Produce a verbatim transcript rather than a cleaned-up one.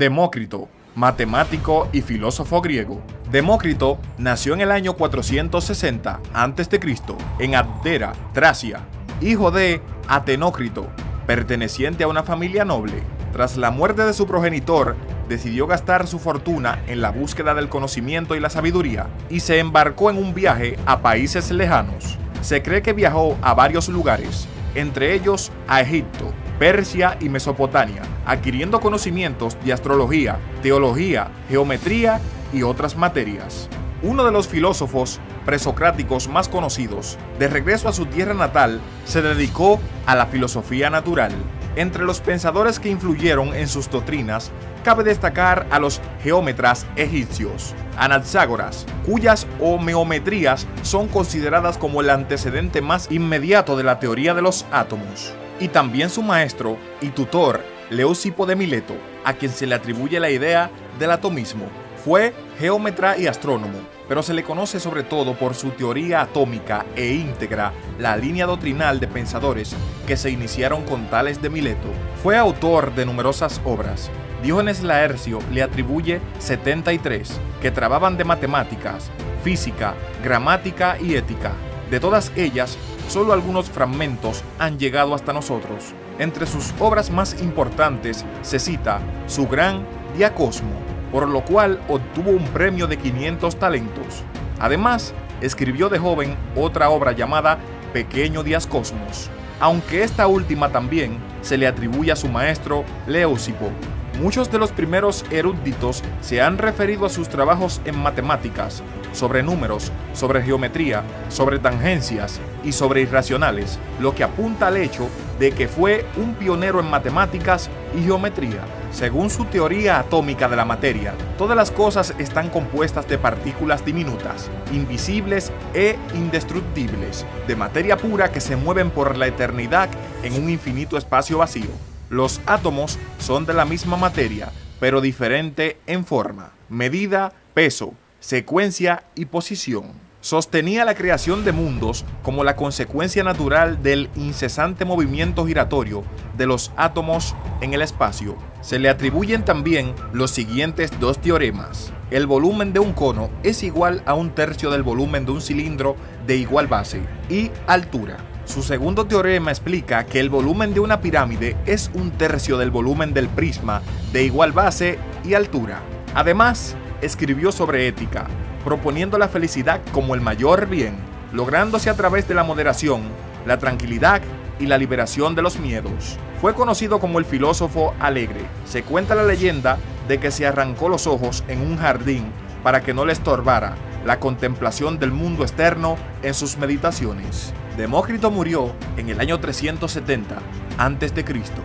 Demócrito, matemático y filósofo griego. Demócrito nació en el año cuatrocientos sesenta antes de Cristo en Abdera, Tracia, hijo de Atenócrito, perteneciente a una familia noble. Tras la muerte de su progenitor, decidió gastar su fortuna en la búsqueda del conocimiento y la sabiduría y se embarcó en un viaje a países lejanos. Se cree que viajó a varios lugares, entre ellos a Egipto, Persia y Mesopotamia, adquiriendo conocimientos de astrología, teología, geometría y otras materias. Uno de los filósofos presocráticos más conocidos, de regreso a su tierra natal, se dedicó a la filosofía natural. Entre los pensadores que influyeron en sus doctrinas, cabe destacar a los geómetras egipcios, Anaxágoras, cuyas homeometrías son consideradas como el antecedente más inmediato de la teoría de los átomos, y también su maestro y tutor, Leucipo de Mileto, a quien se le atribuye la idea del atomismo. Fue geómetra y astrónomo, pero se le conoce sobre todo por su teoría atómica e íntegra la línea doctrinal de pensadores que se iniciaron con Tales de Mileto. Fue autor de numerosas obras. Diógenes Laercio le atribuye setenta y tres, que trababan de matemáticas, física, gramática y ética. De todas ellas, solo algunos fragmentos han llegado hasta nosotros. Entre sus obras más importantes se cita su gran Diacosmo, por lo cual obtuvo un premio de quinientos talentos. Además, escribió de joven otra obra llamada Pequeño Diacosmos, aunque esta última también se le atribuye a su maestro Leucipo. Muchos de los primeros eruditos se han referido a sus trabajos en matemáticas, sobre números, sobre geometría, sobre tangencias y sobre irracionales, lo que apunta al hecho de que fue un pionero en matemáticas y geometría. Según su teoría atómica de la materia, todas las cosas están compuestas de partículas diminutas, invisibles e indestructibles, de materia pura que se mueven por la eternidad en un infinito espacio vacío. Los átomos son de la misma materia, pero diferente en forma, medida, peso, secuencia y posición. Sostenía la creación de mundos como la consecuencia natural del incesante movimiento giratorio de los átomos en el espacio. Se le atribuyen también los siguientes dos teoremas. El volumen de un cono es igual a un tercio del volumen de un cilindro de igual base y altura. Su segundo teorema explica que el volumen de una pirámide es un tercio del volumen del prisma de igual base y altura. Además, escribió sobre ética, proponiendo la felicidad como el mayor bien, lográndose a través de la moderación, la tranquilidad y la liberación de los miedos. Fue conocido como el filósofo alegre. Se cuenta la leyenda de que se arrancó los ojos en un jardín para que no le estorbara la contemplación del mundo externo en sus meditaciones. Demócrito murió en el año trescientos setenta antes de Cristo